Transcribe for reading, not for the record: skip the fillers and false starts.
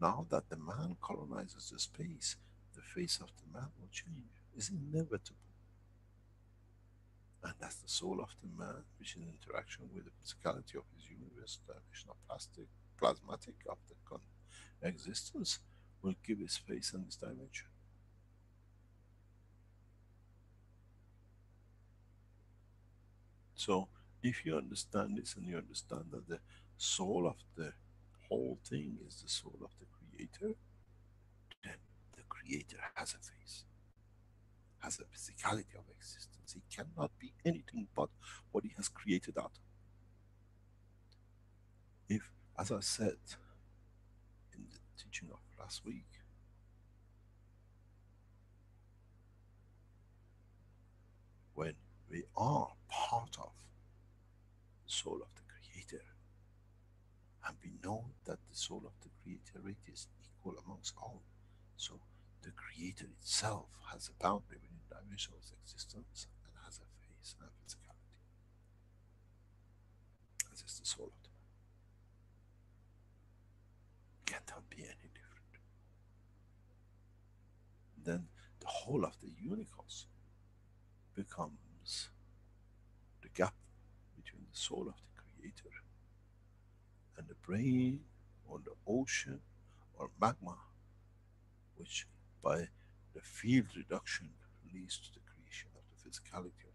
Now that the man colonizes the space, the face of the man will change. It's inevitable. And that's the soul of the man, which is in interaction with the physicality of his universe, the dimension of plasmatic of the existence, will give his face and his dimension. So, if you understand this, and you understand that the soul of the whole thing is the soul of the Creator, then the Creator has a face, has a physicality of existence. He cannot be anything but what he has created out of. If, as I said in the teaching of last week, when we are part of the soul of the Creator, and we know that the soul of the Creator rate is equal amongst all, so the Creator itself has a boundary within the dimension of its existence, and has a face and a physicality. That is the soul of the man. Cannot be any different. Then the whole of the universe becomes the gap between the soul of the Creator and the brain, or the ocean, or magma, which by the field reduction leads to the creation of the physicality